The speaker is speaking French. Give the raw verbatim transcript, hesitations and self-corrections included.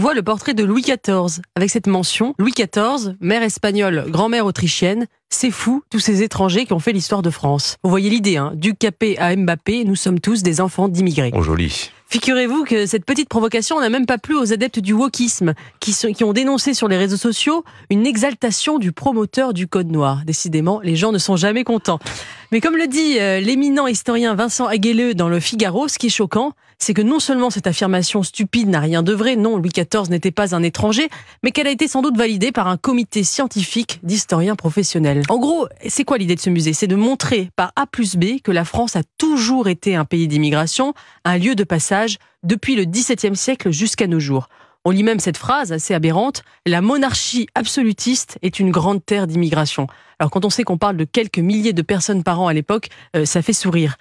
voit le portrait de Louis quatorze, avec cette mention « Louis quatorze, mère espagnole, grand-mère autrichienne, c'est fou, tous ces étrangers qui ont fait l'histoire de France ». Vous voyez l'idée, hein, du Capet à Mbappé, nous sommes tous des enfants d'immigrés. Oh, joli. Figurez-vous que cette petite provocation n'a même pas plu aux adeptes du wokisme, qui, sont, qui ont dénoncé sur les réseaux sociaux une exaltation du promoteur du Code Noir. Décidément, les gens ne sont jamais contents. Mais comme le dit euh, l'éminent historien Vincent Aguelleux dans Le Figaro, ce qui est choquant, c'est que non seulement cette affirmation stupide n'a rien de vrai, non, Louis quatorze n'était pas un étranger, mais qu'elle a été sans doute validée par un comité scientifique d'historiens professionnels. En gros, c'est quoi l'idée de ce musée? C'est de montrer par A plus B que la France a toujours été un pays d'immigration, un lieu de passage, depuis le dix-septième siècle jusqu'à nos jours. On lit même cette phrase assez aberrante « La monarchie absolutiste est une grande terre d'immigration ». Alors quand on sait qu'on parle de quelques milliers de personnes par an à l'époque, euh, ça fait sourire.